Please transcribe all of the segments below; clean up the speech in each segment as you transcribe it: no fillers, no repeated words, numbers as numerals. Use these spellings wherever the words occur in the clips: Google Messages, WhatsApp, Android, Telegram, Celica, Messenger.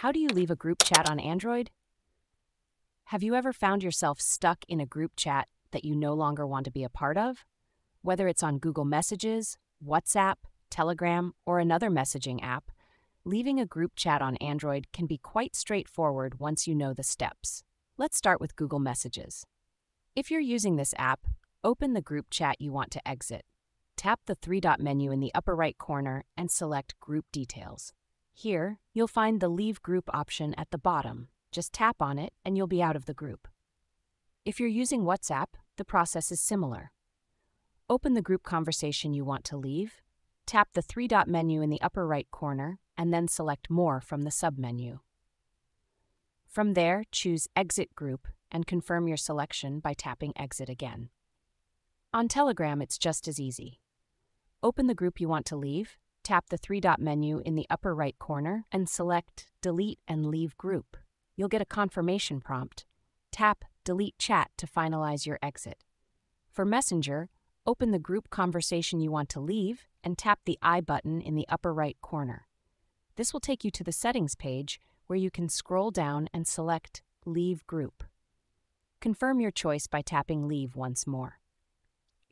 How do you leave a group chat on Android? Have you ever found yourself stuck in a group chat that you no longer want to be a part of? Whether it's on Google Messages, WhatsApp, Telegram, or another messaging app, leaving a group chat on Android can be quite straightforward once you know the steps. Let's start with Google Messages. If you're using this app, open the group chat you want to exit. Tap the three-dot menu in the upper right corner and select Group Details. Here, you'll find the Leave Group option at the bottom. Just tap on it and you'll be out of the group. If you're using WhatsApp, the process is similar. Open the group conversation you want to leave, tap the three-dot menu in the upper right corner, and then select More from the submenu. From there, choose Exit Group and confirm your selection by tapping Exit again. On Telegram, it's just as easy. Open the group you want to leave, tap the three-dot menu in the upper right corner, and select Delete and Leave Group. You'll get a confirmation prompt. Tap Delete Chat to finalize your exit. For Messenger, open the group conversation you want to leave and tap the I button in the upper right corner. This will take you to the Settings page where you can scroll down and select Leave Group. Confirm your choice by tapping Leave once more.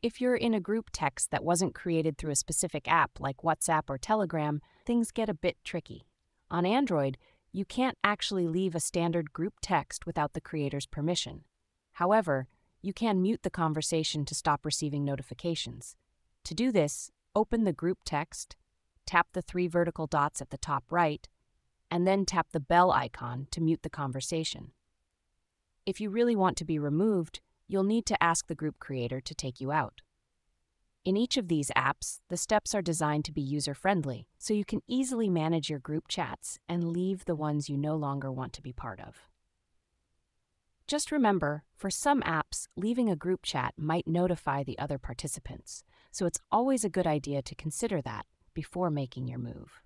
If you're in a group text that wasn't created through a specific app like WhatsApp or Telegram, things get a bit tricky. On Android, you can't actually leave a standard group text without the creator's permission. However, you can mute the conversation to stop receiving notifications. To do this, open the group text, tap the three vertical dots at the top right, and then tap the bell icon to mute the conversation. If you really want to be removed, you'll need to ask the group creator to take you out. In each of these apps, the steps are designed to be user-friendly, so you can easily manage your group chats and leave the ones you no longer want to be part of. Just remember, for some apps, leaving a group chat might notify the other participants, so it's always a good idea to consider that before making your move.